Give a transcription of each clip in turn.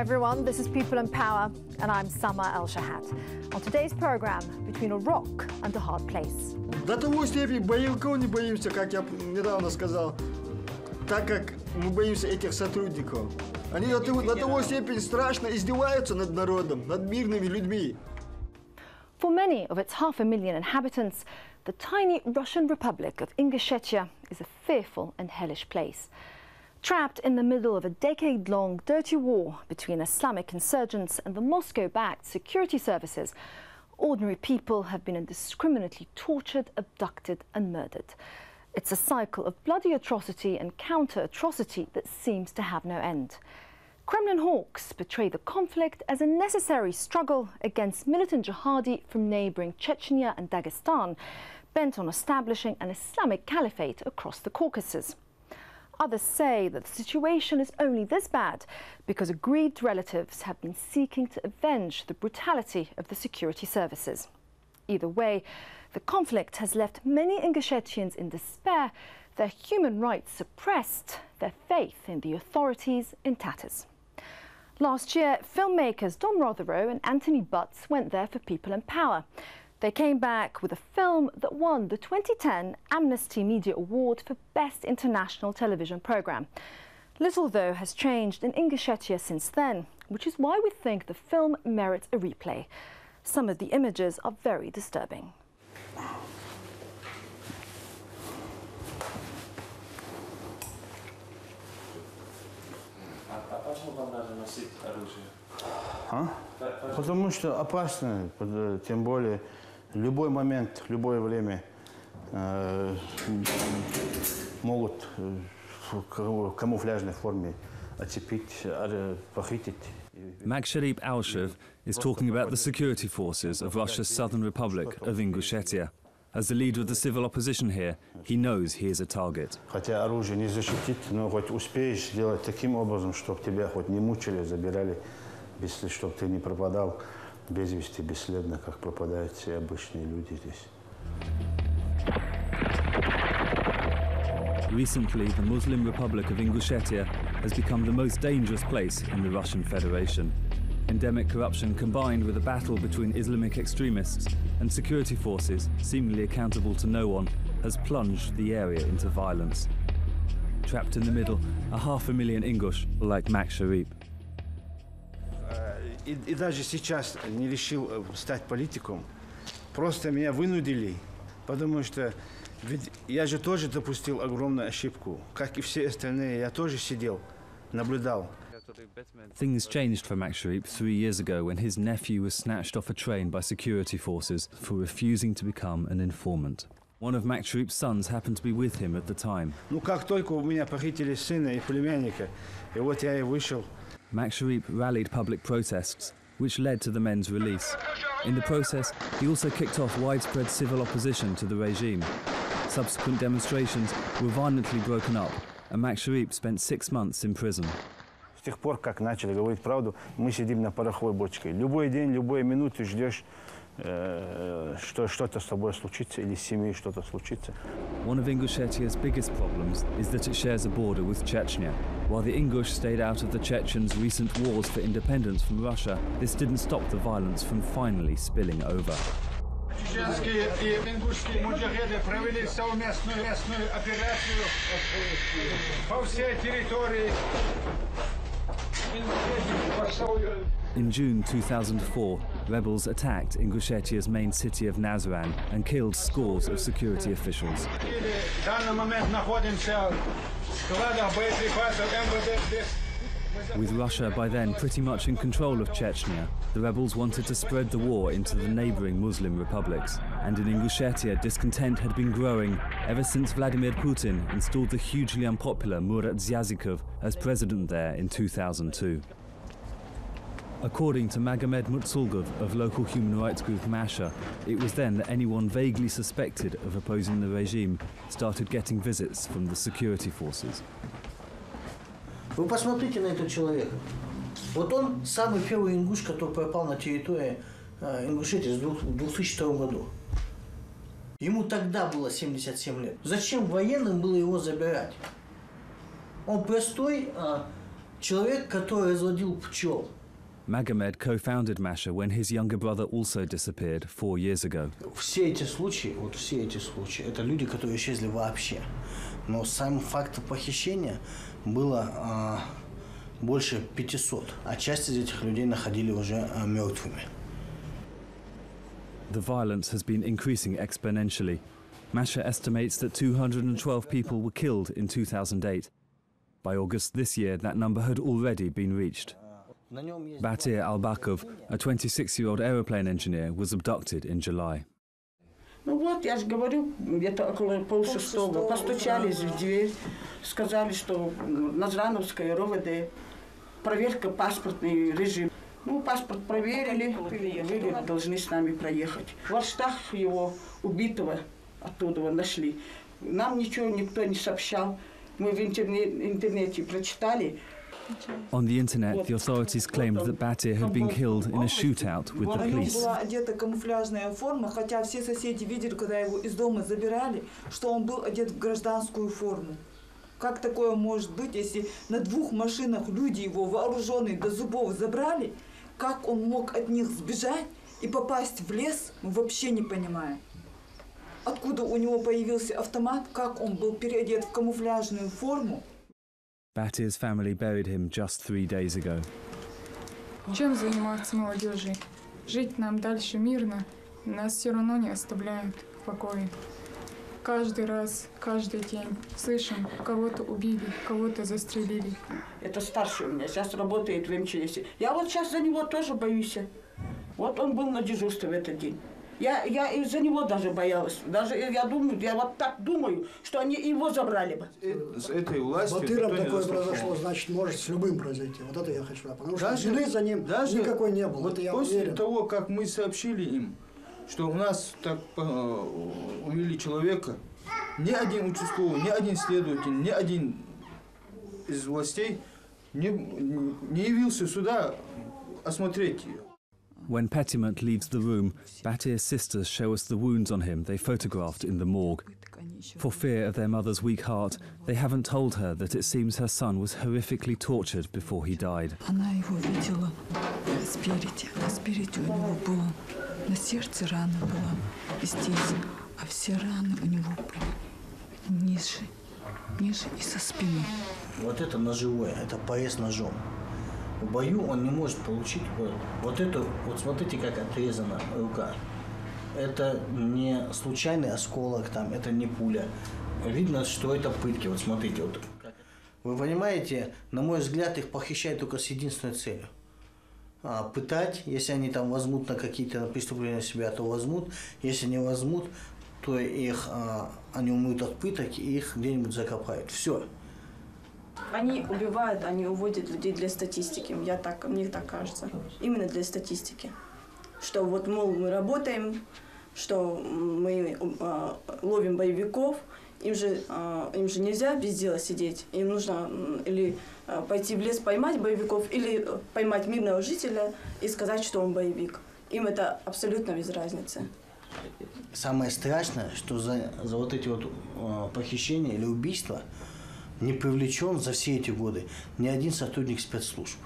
everyone. This is People in Power, and I'm Samah El Shahat. On today's program, between a rock and a hard place. До того степени боевиков не боимся, как я недавно сказал, так как мы боимся этих сотрудников. Они до того степени страшно издеваются над народом, над мирными людьми. For many of its 500,000 inhabitants, the tiny Russian republic of Ingushetia is a fearful and hellish place. Trapped in the middle of a decade-long dirty war between Islamic insurgents and the Moscow-backed security services, ordinary people have been indiscriminately tortured, abducted and murdered. It's a cycle of bloody atrocity and counter-atrocity that seems to have no end. Kremlin hawks portray the conflict as a necessary struggle against militant jihadi from neighbouring Chechnya and Dagestan, bent on establishing an Islamic caliphate across the Caucasus. Others say that the situation is only this bad because aggrieved relatives have been seeking to avenge the brutality of the security services. Either way, the conflict has left many Ingushetians in despair, their human rights suppressed, their faith in the authorities in tatters. Last year, filmmakers Don Rothero and Anthony Butts went there for People in Power. They came back with a film that won the 2010 Amnesty Media Award for Best International Television Programme. Little, though, has changed in Ingushetia since then, which is why we think the film merits a replay. Some of the images are very disturbing. А? Потому что опасно, тем более. Любой момент, любое время могут в камуфляжной форме оцепить, похитить. Maksharip Aushev is talking about the security forces of Russia's southern republic of Ingushetia. As the leader of the civil opposition here, he knows he is a target. Хотя оружие не защитит, но хоть успеешь сделать таким образом, чтобы тебя хоть не мучили, забирали, если чтобы ты не пропадал. Без вести, бесследно, как пропадают все обычные люди здесь. Recently, the Muslim Republic of Ingushetia has become the most dangerous place in the Russian Federation. Endemic corruption combined with a battle between Islamic extremists and security forces, seemingly accountable to no one, has plunged the area into violence. Trapped in the middle, are 500,000 Ingush like Maksharip. И даже сейчас не решил стать политиком. Просто меня вынудили, потому что ведь я же тоже допустил огромную ошибку. Как и все остальные, я тоже сидел, наблюдал. Things changed for Maksharip 3 years ago when his nephew was snatched off a train by security forces for refusing to become an informant. One of Maksharip's sons happened to be with him at the time. Ну как только у меня похитили сына и племянника, и вот я и вышел. Maksharip rallied public protests, which led to the men's release. In the process, he also kicked off widespread civil opposition to the regime. Subsequent demonstrations were violently broken up, and Maksharip spent 6 months in prison. С тех пор, как начали говорить правду, мы сидим на пороховой бочке. Любой день, любую минуту ждешь, что что-то с тобой случится или с семьей что-то случится. One of Ingushetia's biggest problems is that it shares a border with Chechnya. While the Ingush stayed out of the Chechens' recent wars for independence from Russia, this didn't stop the violence from finally spilling over. Чеченские и ингушские муджахеды провели совместную местную операцию по всей территории. In June 2004, rebels attacked Ingushetia's main city of Nazran and killed scores of security officials. With Russia by then pretty much in control of Chechnya, the rebels wanted to spread the war into the neighbouring Muslim republics. And in Ingushetia, discontent had been growing ever since Vladimir Putin installed the hugely unpopular Murat Zyazikov as president there in 2002. According to Magomed Mutsulgov of local human rights group Masha, it was then that anyone vaguely suspected of opposing the regime started getting visits from the security forces. Вы посмотрите на этого человека. Вот он самый первый ингуш, который попал на территорию Ингушетии в 2002 году. Ему тогда было 77 лет. Зачем военным было его забирать? Он простой Magomed co-founded Masha when his younger brother also disappeared 4 years ago. The violence has been increasing exponentially. Masha estimates that 212 people were killed in 2008. By August this year, that number had already been reached. Batir Albakov, a 26-year-old aeroplane engineer, was abducted in July. Паспорт проверили, были должны с нами проехать. В Орстах его убитого оттуда нашли. Нам ничего никто не сообщал. Мы в интернете прочитали. On the internet, the authorities claimed that Batir had been killed in a shootout with the police. Была одета камуфляжная форма, хотя все соседи видели, когда его из дома забирали, что он был одет в гражданскую форму. Как такое может быть, если на двух машинах люди его вооруженные до зубов забрали? Как он мог от них сбежать и попасть в лес, мы вообще не понимаем. Откуда у него появился автомат, как он был переодет в камуфляжную форму? Batir's family buried him just 3 days ago. Чем заниматься молодежи? Жить нам дальше мирно, нас все равно не оставляют в покое. Каждый раз, каждый день слышим, кого-то убили, кого-то застрелили. Это старший у меня, сейчас работает в МЧС. Я вот сейчас за него тоже боюсь. Вот он был на дежурстве в этот день. Я из-за него даже боялась. Даже я вот так думаю, что они его забрали бы. С этой властью Батыром такое произошло, значит, может с любым произойти. Вот это я хочу. Потому что вины за ним даже никакой не было. Вот это я после уверен. Того, как мы сообщили им, что у нас так убили человека, ни один участковый, ни один следователь, ни один из властей не явился сюда осмотреть ее. When Petiment leaves the room, Batir's sisters show us the wounds on him they photographed in the morgue. For fear of their mother's weak heart, they haven't told her that it seems her son was horrifically tortured before he died. На сердце рана была здесь, а все раны у него были ниже и со спины. Вот это ножевое, это порез ножом. В бою он не может получить вот это, вот смотрите, как отрезана рука. Это не случайный осколок, там, это не пуля. Видно, что это пытки, вот смотрите. Вот. Вы понимаете, на мой взгляд, их похищают только с единственной целью. Пытать, если они там возьмут на какие-то преступления на себя, то возьмут, если не возьмут, то их они умрут от пыток и их где-нибудь закопают. Все. Они убивают, они уводят людей для статистики, мне так кажется, именно для статистики, что вот, мол, мы работаем, что мы ловим боевиков, им же нельзя без дела сидеть, им нужно или пойти в лес поймать боевиков, или поймать мирного жителя и сказать, что он боевик. Им это абсолютно без разницы. Самое страшное, что за вот эти вот похищения или убийства не привлечен за все эти годы ни один сотрудник спецслужб.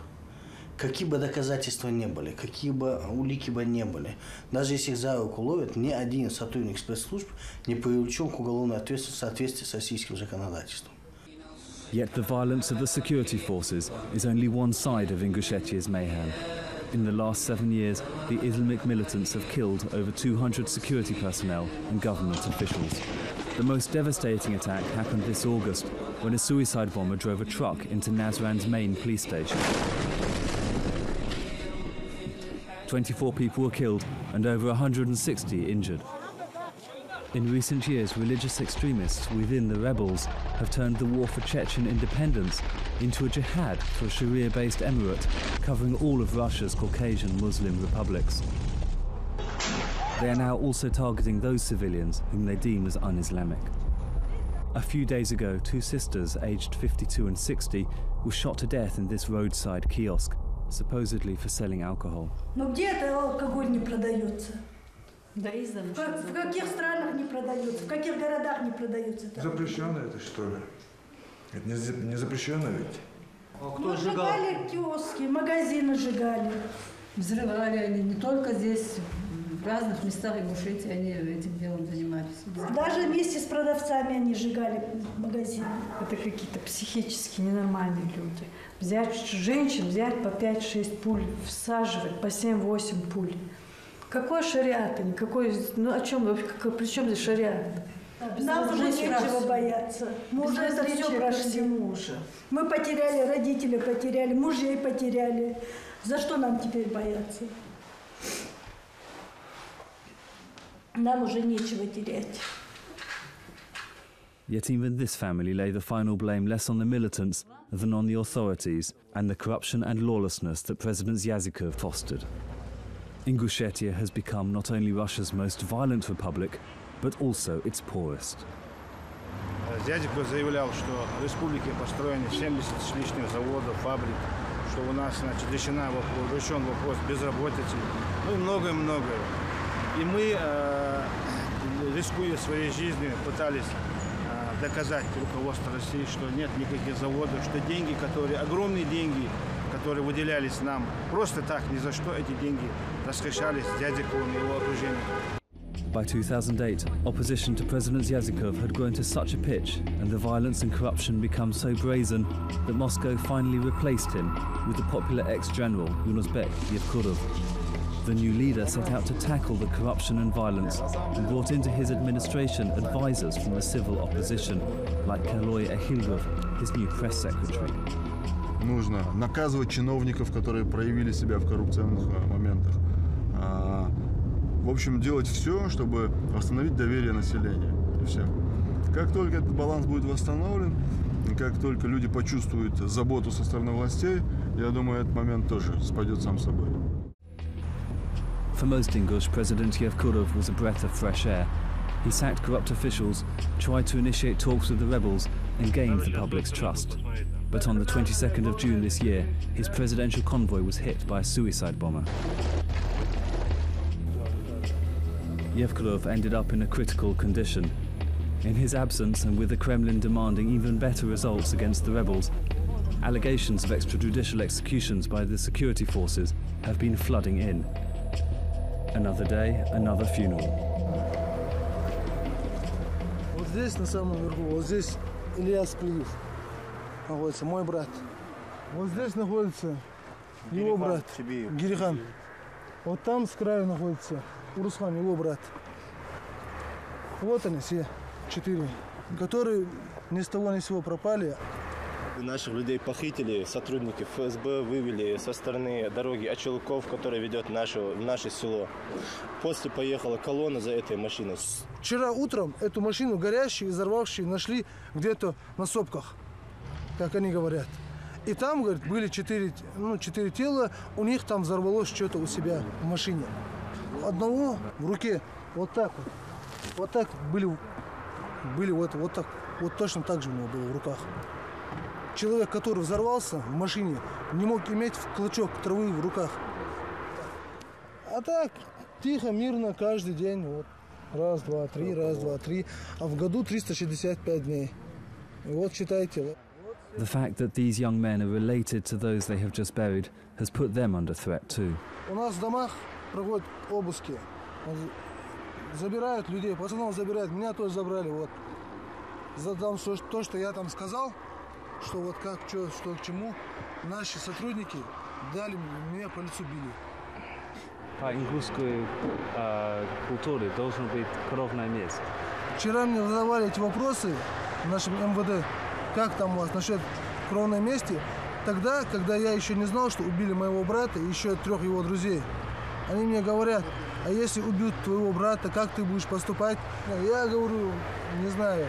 Какие бы доказательства не были, какие бы улики бы не были, даже если их за руку ловят, ни один сотрудник спецслужб не привлечен к уголовной ответственности в соответствии с российским законодательством. Yet the violence of the security forces is only one side of Ingushetia's mayhem. In the last 7 years, the Islamic militants have killed over 200 security personnel and government officials. The most devastating attack happened this August when a suicide bomber drove a truck into Nazran's main police station. 24 people were killed and over 160 injured. In recent years, religious extremists within the rebels have turned the war for Chechen independence into a jihad for a Sharia-based emirate covering all of Russia's Caucasian Muslim republics. They are now also targeting those civilians whom they deem as un-Islamic. A few days ago, two sisters, aged 52 and 60, were shot to death in this roadside kiosk, supposedly for selling alcohol. Запрещено это, что ли? Это не запрещено ведь? Ну, сжигали киоски, магазины сжигали. Взрывали они не только здесь, в разных местах Ингушетии они этим делом занимались. Даже вместе с продавцами они сжигали магазины. Это какие-то психически ненормальные люди. Взять женщин, взять по 5-6 пуль, всаживать по 7-8 пуль. Какой шариат? Никакой, ну о чем вообще, при чем здесь шариат? Нам уже нечего бояться. Мы уже это все прошли. Мы потеряли, родителей потеряли, мужей потеряли. За что нам теперь бояться? Нам уже нечего терять. Yet even this family lay the final blame less on the militants than on the authorities and the corruption and lawlessness that President Zyazikov fostered. Ingushetia has become not only Russia's most violent republic, but also its poorest. Zyazikov заявлял, что в республике построены 70 с лишним заводов, фабрик, что у нас, значит, решен вопрос безработицы, ну и многое-многое. И мы, рискуя своей жизнью, пытались доказать руководству России, что нет никаких заводов, что деньги, которые, огромные деньги, которые выделялись нам, просто так, ни за что эти деньги расхищались Zyazikovom и его окружением. By 2008, opposition to President Zyazikov had grown to such a pitch and the violence and corruption become so brazen that Moscow finally replaced him with the popular ex-general Yunusbek Yevkurov. The new leader set out to tackle the corruption and violence and brought into his administration advisors from the civil opposition, like Kaloy Ahilgov, his new press secretary. Нужно наказывать чиновников, которые проявили себя в коррупционных моментах. В общем, делать все, чтобы восстановить доверие населения. И все. Как только этот баланс будет восстановлен, и как только люди почувствуют заботу со стороны властей, я думаю, этот момент тоже спадет сам собой. For most Ingush, President Yevkurov was a breath of fresh air. He sacked corrupt officials, tried to initiate talks with the rebels, and gained the public's trust. But on the 22nd of June this year, his presidential convoy was hit by a suicide bomber. Yevkurov ended up in a critical condition. In his absence, and with the Kremlin demanding even better results against the rebels, allegations of extrajudicial executions by the security forces have been flooding in. Another day, another funeral. Вот здесь, на самом верху, вот здесь Илья Сплиев находится, мой брат. Вот здесь находится его брат, Гирихан. Вот там с краю находится Руслан, его брат. Вот они все четыре, которые ни с того ни с сего пропали. Наших людей похитили, сотрудники ФСБ вывели со стороны дороги Очелков, которая ведет наше село. После поехала колонна за этой машиной. Вчера утром эту машину горящую и взорвавшую нашли где-то на сопках, как они говорят. И там, говорит, были четыре тела, у них там взорвалось что-то у себя в машине. Одного в руке вот так были вот так, вот точно так же у него было в руках. Человек, который взорвался в машине, не мог иметь клочок травы в руках. А так, тихо, мирно, каждый день, вот, раз, два, три, раз, два, три, а в году 365 дней. И вот, считайте. The fact that these young men are related to those they have just buried has put them under threat too. У нас в домах проходят обыски, забирают людей, пацанов забирают, меня тоже забрали. Вот задам то, что я там сказал, что вот как, что к чему. Наши сотрудники дали меня по лицу били. По ингушской культуре должен быть кровное место. Вчера мне задавали эти вопросы в нашем МВД. Как там у вас насчет кровной мести? Тогда, когда я еще не знал, что убили моего брата и еще 3 его друзей. Они мне говорят, а если убьют твоего брата, как ты будешь поступать? Я говорю, не знаю.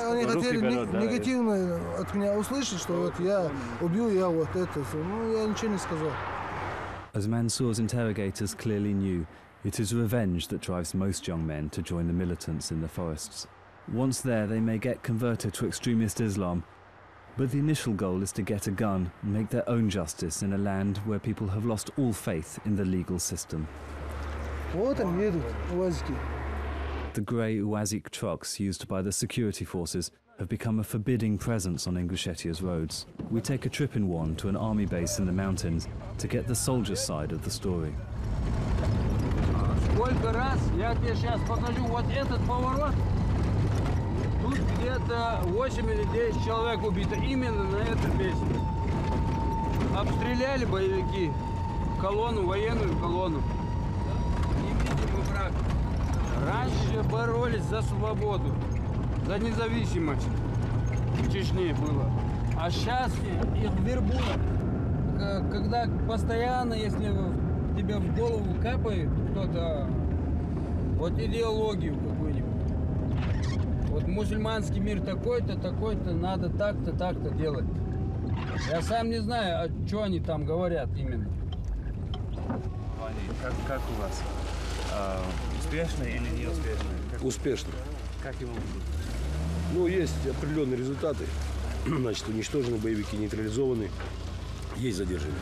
Они хотели негативно от меня услышать, что вот я убил, я вот это. Ну, я ничего не сказал. As Mansour's interrogators clearly knew, it is revenge that drives most young men to join the militants in the forests. Once there, they may get converted to extremist Islam, but the initial goal is to get a gun and make their own justice in a land where people have lost all faith in the legal system. The grey Uazik trucks used by the security forces have become a forbidding presence on Ingushetia's roads. We take a trip in one to an army base in the mountains to get the soldier side of the story. Обстреляли боевики колонну, военную колонну. Невидимый враг. Раньше боролись за свободу, за независимость. В Чечне было. А сейчас их вербуют. Когда постоянно, если тебе в голову капает кто-то, вот идеологию какую-нибудь. Вот мусульманский мир такой-то, такой-то, надо так-то, так-то делать. Я сам не знаю, о чем они там говорят именно. Как у вас? Успешные или неуспешные? Успешные. Как его будут? Ну, есть определенные результаты. Значит, уничтожены боевики, нейтрализованы, есть задержанные.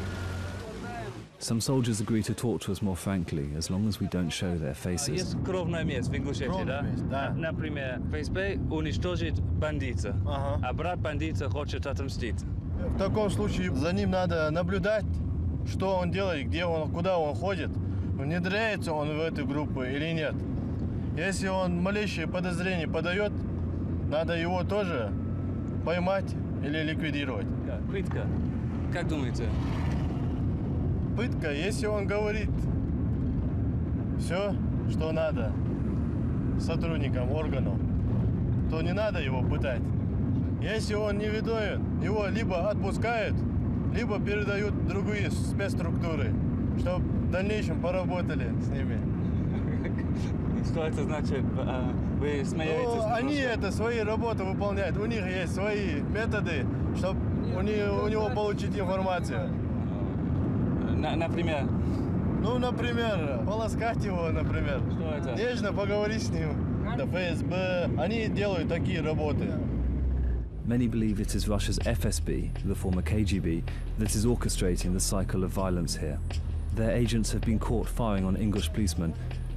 Some soldiers agree to talk to us more frankly, as long as we don't show their faces. Есть кровная месть в Ингушетии, да? Например, ФСБ уничтожит бандита, а брат бандита хочет отомстить. В таком случае за ним надо наблюдать, что он делает, где он, куда он ходит, внедряется он в эту группу или нет. Если он малейшее подозрение подает, надо его тоже поймать или ликвидировать. Пытка. Как думаете? Пытка, если он говорит все, что надо сотрудникам органов, то не надо его пытать. Если он невиновен, его либо отпускают, либо передают другие спецструктуры, чтобы в дальнейшем поработали с ними. Что это значит? Вы смеетесь? Ну, они это, свои работы выполняют. У них есть свои методы, чтобы у него получить информацию. Например? Ну, например, полоскать его, например. Что это? Нежно поговорить с ним. Да, ФСБ. Они делают такие работы. Many believe it is Russia's FSB, the former KGB, that is orchestrating the cycle of violence here. Their agents have been caught firing on English policemen.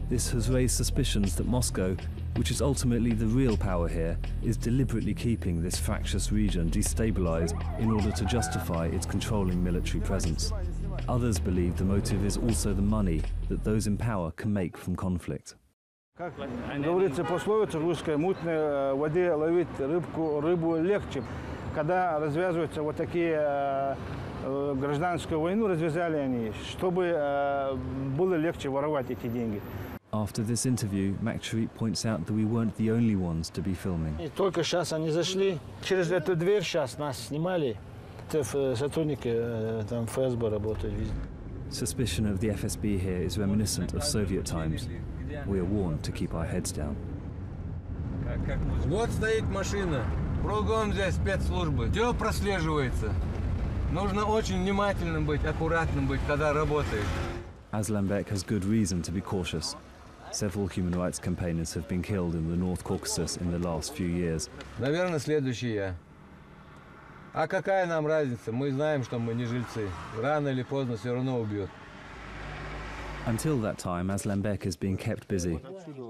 This has raised suspicions that Moscow, which is ultimately the real power here, is deliberately keeping this fractious region destabilized in order to justify its controlling military presence. Others believe the motive is also the money that those in power can make from conflict. Как говорится пословица русская, мутной воде ловить рыбу легче. Когда развязываются вот такие гражданскую войну, развязали они, чтобы было легче воровать эти деньги. After this interview, Maksharip points out that we weren't the only ones to be filming. Только сейчас они зашли. Через эту дверь сейчас нас снимали. Сотрудники там ФСБ работают везде. Suspicion of the FSB here is reminiscent of Soviet times. We are warned to keep our heads down. Вот стоит машина. Кругом здесь спецслужбы. Все прослеживается. Нужно очень внимательным быть, аккуратным быть, когда работаешь. Aslanbek has good reason to be cautious. Several human rights campaigners have been killed in the North Caucasus in the last few years. Наверное, следующий я. А какая нам разница? Мы знаем, что мы не жильцы. Рано или поздно все равно убьют. Until that time, Aslanbek is being kept busy.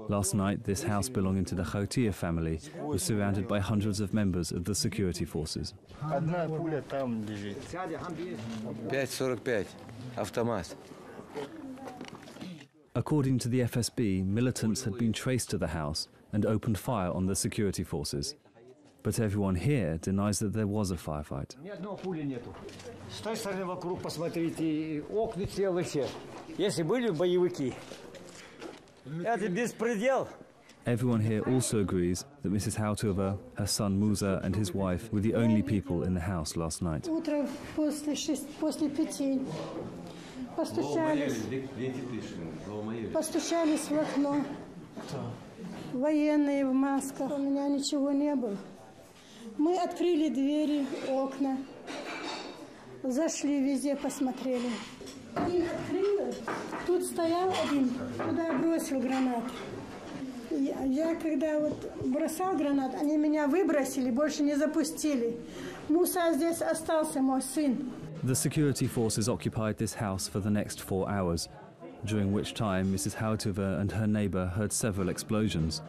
Last night, this house belonging to the Khautiya family was surrounded by hundreds of members of the security forces. 5.45, автомат. According to the FSB, militants had been traced to the house and opened fire on the security forces. But everyone here denies that there was a firefight. Everyone here also agrees that Mrs. Khautieva, her son Musa and his wife were the only people in the house last night. Постучались в окно. Военные в масках. У меня ничего не было. Мы открыли двери, окна, зашли везде, посмотрели. Один открыл, тут стоял один, туда бросил гранату. Я когда вот бросал гранат, они меня выбросили, больше не запустили. Муса здесь остался, мой сын. The security forces occupied this house for the next 4 hours, during which time Mrs. Khautieva and her neighbor heard several explosions.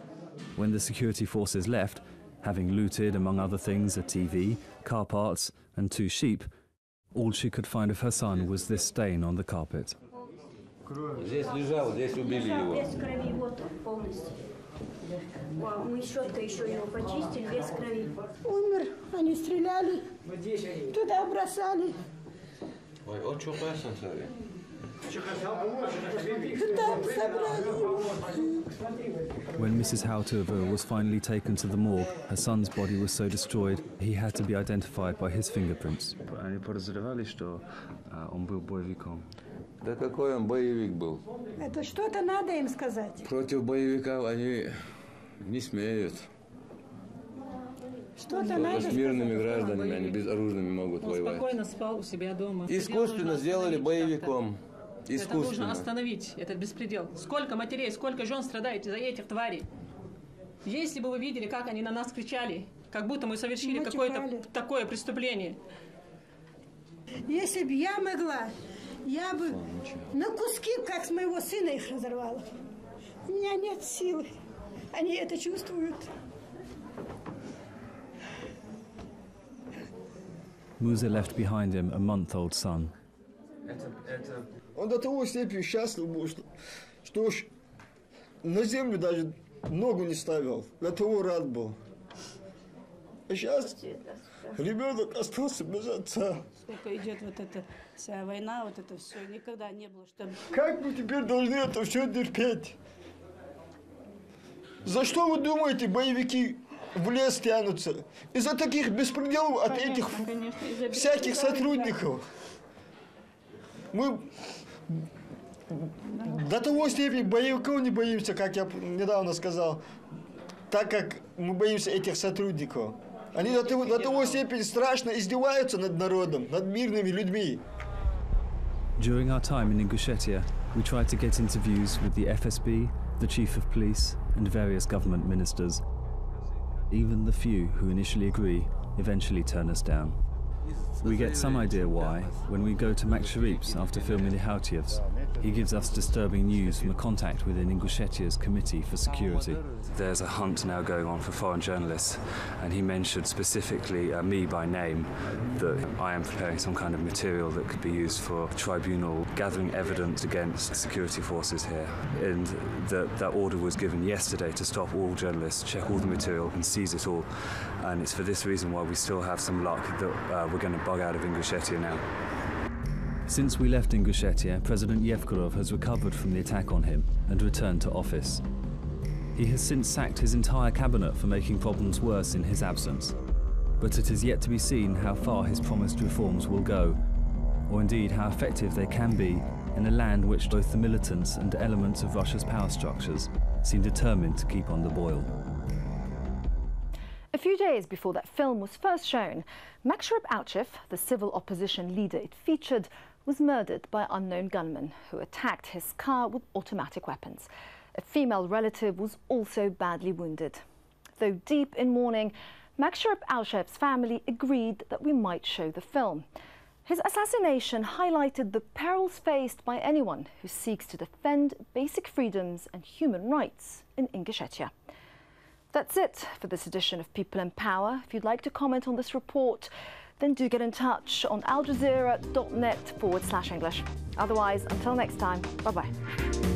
When the security forces left, having looted, among other things, a TV, car parts, and 2 sheep. All she could find of her son was this stain on the carpet. When Mrs. Khautieva was finally taken to the morgue, her son's body was so destroyed he had to be identified by his fingerprints. Да какой он боевик был? Это что-то надо им сказать. Против боевиков они не смеют. Что-то надо с мирными гражданами, они безоружными могут воевать. Спокойно спал у себя дома. Искусственно сделали боевиком. Искусственно. Это нужно остановить, этот беспредел. Сколько матерей, сколько жен страдает из-за этих тварей. Если бы вы видели, как они на нас кричали, как будто мы совершили какое-то такое преступление. Если бы я могла, я бы на куски, как с моего сына, их разорвала. У меня нет силы. Они это чувствуют. Musa left behind him a month-old son. Он до того степени счастлив был, что ж на землю даже ногу не ставил. До того рад был. А сейчас ребенок остался без отца. Сколько идет вот эта вся война, вот это все, никогда не было, чтобы... Как мы теперь должны это все терпеть? За что вы думаете, боевики в лес тянутся? Из-за таких беспределов от этих всяких сотрудников. Мы до того степени боевиков не боимся, как я недавно сказал, так как мы боимся этих сотрудников. Они до того степени страшно издеваются над народом, над мирными людьми. During our time in Ingushetia, we tried to get interviews with the FSB, the chief of police, and various government ministers. Even the few who initially agree eventually turn us down. We get some idea why when we go to Maksharip's after filming the Khautievs. He gives us disturbing news from a contact within Ingushetia's Committee for Security. There's a hunt now going on for foreign journalists, and he mentioned specifically me by name, that I am preparing some kind of material that could be used for a tribunal gathering evidence against security forces here. And that order was given yesterday to stop all journalists, check all the material and seize it all. And it's for this reason why we still have some luck that we're going to bug out of Ingushetia now. Since we left Ingushetia, President Yevkurov has recovered from the attack on him and returned to office. He has since sacked his entire cabinet for making problems worse in his absence. But it is yet to be seen how far his promised reforms will go, or indeed how effective they can be in a land which both the militants and elements of Russia's power structures seem determined to keep on the boil. A few days before that film was first shown, Maksharip Aushev, the civil opposition leader it featured, was murdered by unknown gunmen who attacked his car with automatic weapons. A female relative was also badly wounded. Though deep in mourning, Maksharip Aushev's family agreed that we might show the film. His assassination highlighted the perils faced by anyone who seeks to defend basic freedoms and human rights in Ingushetia. That's it for this edition of People in Power. If you'd like to comment on this report, then do get in touch on aljazeera.net/English. Otherwise, until next time, bye-bye.